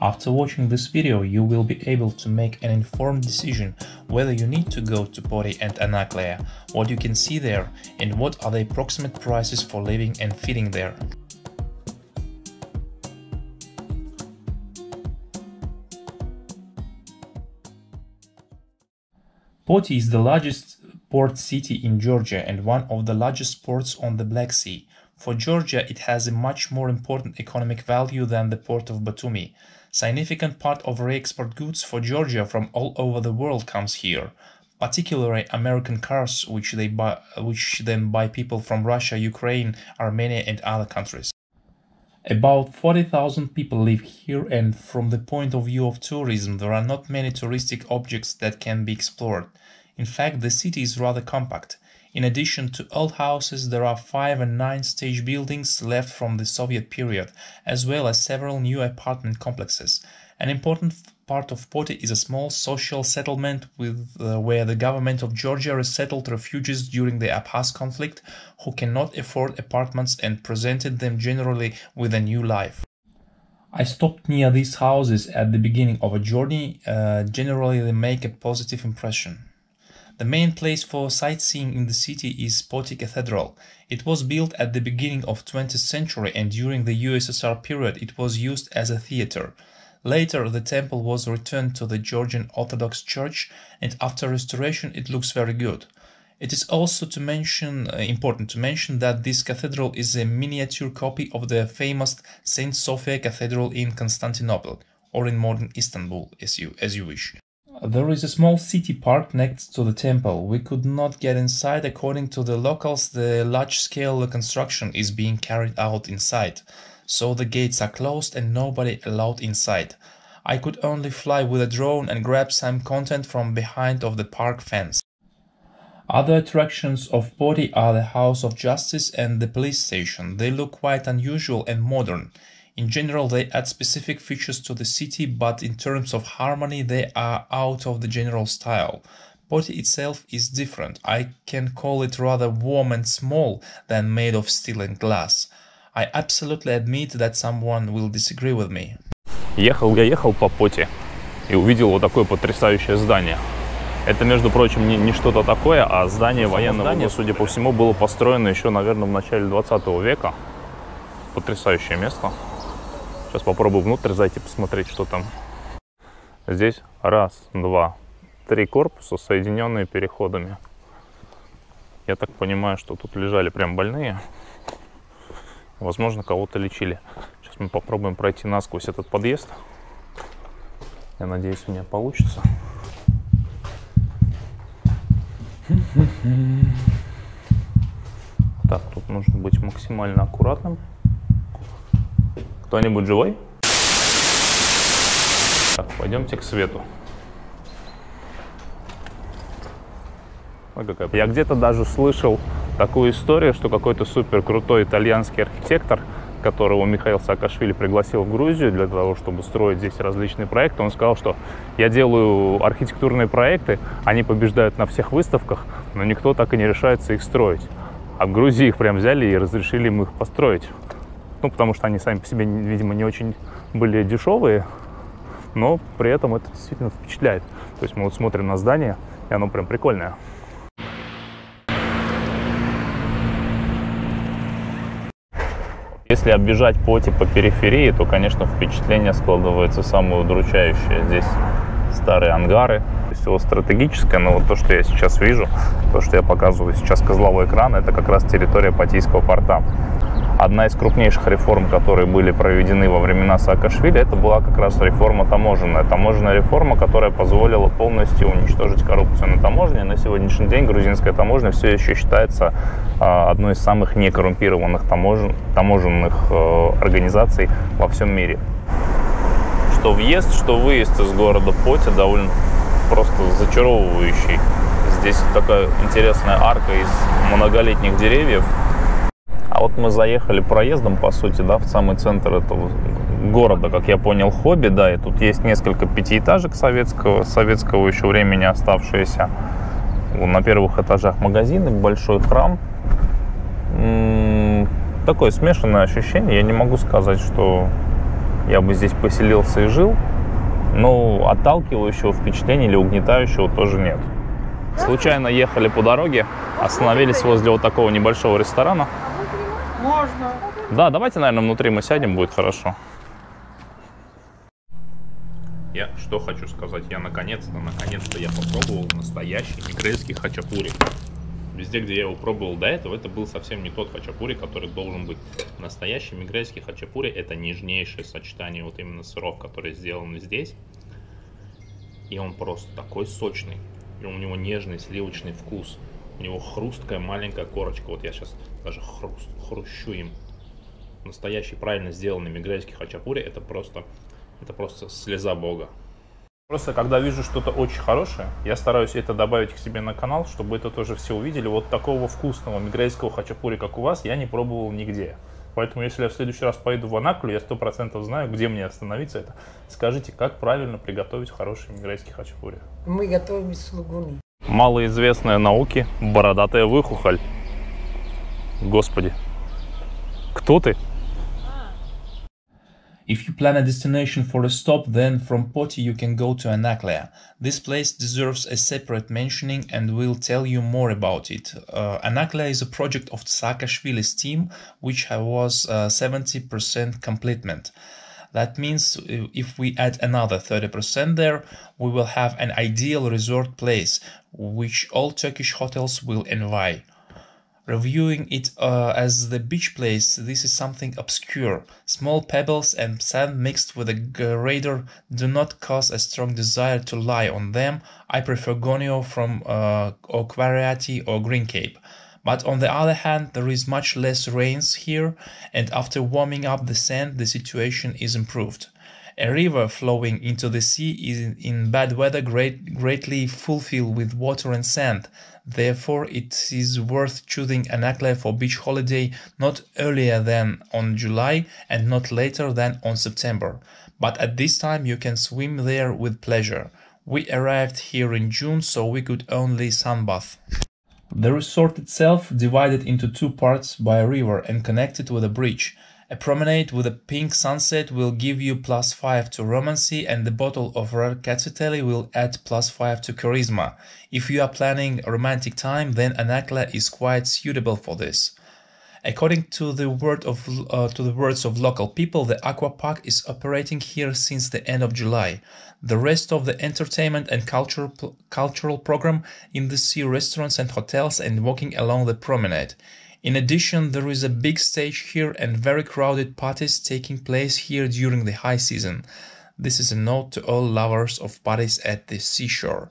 After watching this video, you will be able to make an informed decision whether you need to go to Poti and Anaklia, what you can see there, and what are the approximate prices for living and feeding there. Poti is the largest port city in Georgia and one of the largest ports on the Black Sea. For Georgia, it has a much more important economic value than the port of Batumi. Significant part of re-export goods for Georgia from all over the world comes here, particularly American cars, which then buy people from Russia, Ukraine, Armenia and other countries. About 40,000 people live here, and from the point of view of tourism, there are not many touristic objects that can be explored. In fact, the city is rather compact. In addition to old houses, there are 5- and 9-stage buildings left from the Soviet period, as well as several new apartment complexes. An important part of Poti is a small social settlement where the government of Georgia resettled refugees during the Abkhaz conflict who cannot afford apartments and presented them generally with a new life. I stopped near these houses at the beginning of a journey. Generally, they make a positive impression. The main place for sightseeing in the city is Poti Cathedral. It was built at the beginning of 20th century and during the USSR period it was used as a theater. Later the temple was returned to the Georgian Orthodox Church, and after restoration it looks very good. It is also important to mention that this cathedral is a miniature copy of the famous Saint Sophia Cathedral in Constantinople, or in modern Istanbul, as you wish. There is a small city park next to the temple. We could not get inside. According to the locals, the large-scale reconstruction is being carried out inside, so the gates are closed and nobody allowed inside. I could only fly with a drone and grab some content from behind of the park fence. Other attractions of Poti are the House of Justice and the police station. They look quite unusual and modern. In general, they add specific features to the city, but in terms of harmony, they are out of the general style. Poti itself is different. I can call it rather warm and small than made of steel and glass. I absolutely admit that someone will disagree with me. Я ехал по Поти и увидел вот такое потрясающее здание. Это, между прочим, не что-то такое, а здание военного года, судя по всему, было построено еще, наверное, в начале 20 века. Потрясающее место. Сейчас попробую внутрь зайти, посмотреть, что там. Здесь раз, два, три корпуса, соединенные переходами. Я так понимаю, что тут лежали прям больные. Возможно, кого-то лечили. Сейчас мы попробуем пройти насквозь этот подъезд. Я надеюсь, у меня получится. Так, тут нужно быть максимально аккуратным. Кто-нибудь живой? Так, пойдемте к свету. Ой, какая... Я где-то даже слышал такую историю, что какой-то супер крутой итальянский архитектор, которого Михаил Саакашвили пригласил в Грузию для того, чтобы строить здесь различные проекты, он сказал, что я делаю архитектурные проекты, они побеждают на всех выставках, но никто так и не решается их строить. А в Грузии их прям взяли и разрешили им их построить. Ну, потому что они сами по себе, видимо, не очень были дешевые, но при этом это действительно впечатляет. То есть мы вот смотрим на здание, и оно прям прикольное. Если оббежать Поти по периферии, то, конечно, впечатление складывается самое удручающее. Здесь старые ангары, всего стратегическое, но вот то, что я сейчас вижу, то, что я показываю сейчас козловой экран, это как раз территория Потийского порта. Одна из крупнейших реформ, которые были проведены во времена Саакашвили, это была как раз реформа таможенная. Таможенная реформа, которая позволила полностью уничтожить коррупцию на таможне. На сегодняшний день грузинская таможня все еще считается одной из самых некоррумпированных таможенных организаций во всем мире. Что въезд, что выезд из города Поти довольно просто зачаровывающий. Здесь такая интересная арка из многолетних деревьев. А вот мы заехали проездом, по сути, да, в самый центр этого города, как я понял, хобби, да, и тут есть несколько пятиэтажек советского еще времени оставшиеся. На первых этажах магазины, большой храм. Такое смешанное ощущение, я не могу сказать, что я бы здесь поселился и жил, но отталкивающего впечатления или угнетающего тоже нет. Случайно ехали по дороге, остановились возле вот такого небольшого ресторана. Можно? Да, давайте, наверное, внутри мы сядем, будет хорошо. Я что хочу сказать, я наконец-то я попробовал настоящий мегрельский хачапури. Везде, где я его пробовал до этого, это был совсем не тот хачапури, который должен быть. Настоящий мегрельский хачапури — это нежнейшее сочетание вот именно сыров, которые сделаны здесь. И он просто такой сочный. И у него нежный сливочный вкус. У него хрусткая маленькая корочка. Вот я сейчас даже хрущу им. Настоящий правильно сделанный мегрельский хачапури — это просто слеза бога. Просто когда вижу что-то очень хорошее, я стараюсь это добавить к себе на канал, чтобы это тоже все увидели. Вот такого вкусного мегрельского хачапури, как у вас, я не пробовал нигде. Поэтому если я в следующий раз поеду в Анаклию, я 100% знаю, где мне остановиться. Это скажите, как правильно приготовить хороший мегрельский хачапури? Мы готовим из лугуны. Малоизвестная науке бородатая выхухоль. Господи, кто ты? If you plan a destination for a stop, then from Poti you can go to Anaklia. This place deserves a separate mentioning and we'll tell you more about it. Anaklia is a project of Saakashvili's team, which was 70% completement. That means if we add another 30% there, we will have an ideal resort place, which all Turkish hotels will envy. Reviewing it as the beach place, this is something obscure. Small pebbles and sand mixed with a grader do not cause a strong desire to lie on them. I prefer Gonio from or Kvariati or Green Cape. But on the other hand, there is much less rains here, and after warming up the sand, the situation is improved. A river flowing into the sea is in bad weather greatly fulfilled with water and sand. Therefore, it is worth choosing Anaklia for beach holiday not earlier than on July and not later than on September. But at this time you can swim there with pleasure. We arrived here in June, so we could only sunbathe. The resort itself divided into two parts by a river and connected with a bridge. A promenade with a pink sunset will give you +5 to romancy, and the bottle of rare Katsuteli will add +5 to charisma. If you are planning a romantic time, then Anaklia is quite suitable for this. According to the words of local people, the Aqua Park is operating here since the end of July. The rest of the entertainment and cultural program in the sea restaurants and hotels and walking along the promenade. In addition, there is a big stage here and very crowded parties taking place here during the high season. This is a note to all lovers of parties at the seashore.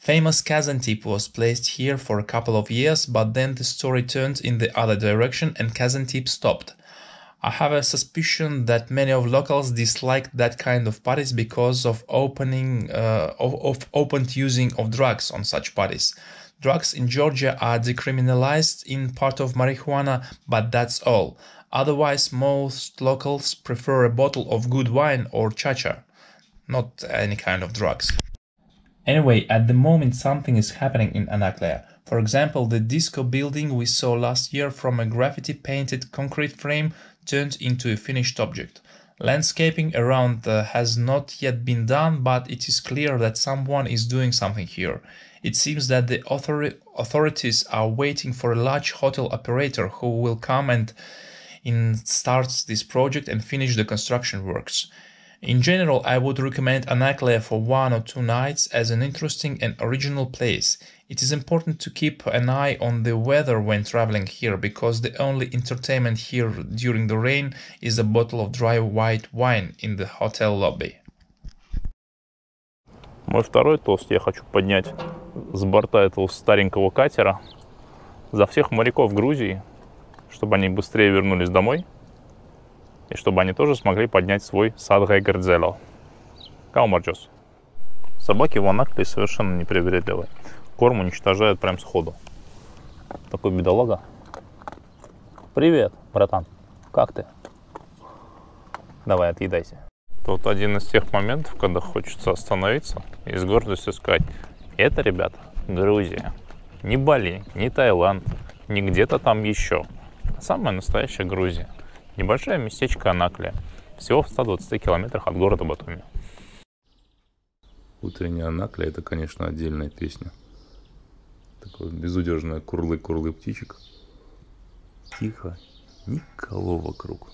Famous Kazantip was placed here for a couple of years, but then the story turned in the other direction and Kazantip stopped. I have a suspicion that many of locals dislike that kind of parties because of open using of drugs on such parties. Drugs in Georgia are decriminalized in part of marijuana, but that's all. Otherwise, most locals prefer a bottle of good wine or chacha, not any kind of drugs. Anyway, at the moment something is happening in Anaklia. For example, the disco building we saw last year from a graffiti-painted concrete frame turned into a finished object. Landscaping around has not yet been done, but it is clear that someone is doing something here. It seems that the authorities are waiting for a large hotel operator who will come and start this project and finish the construction works. In general, I would recommend Anaklia for 1 or 2 nights as an interesting and original place. It is important to keep an eye on the weather when traveling here, because the only entertainment here during the rain is a bottle of dry white wine in the hotel lobby. Мой второй тост я хочу поднять с борта этого старенького катера за всех моряков Грузии, чтобы они быстрее вернулись домой. И чтобы они тоже смогли поднять свой садгай гердзело. Каумарджос. Собаки в Анаклии совершенно непривередливые. Корм уничтожают прям сходу. Такой бедолага. Привет, братан. Как ты? Давай, отъедайся. Тут один из тех моментов, когда хочется остановиться и с гордостью сказать: это, ребята, Грузия. Не Бали, не Таиланд, не где-то там еще. Самая настоящая Грузия. Небольшое местечко Анаклия. всего в 120 километрах от города Батуми. Утренняя Анаклия — это, конечно, отдельная песня. Такое безудержное курлы-курлы птичек. Тихо, никого вокруг.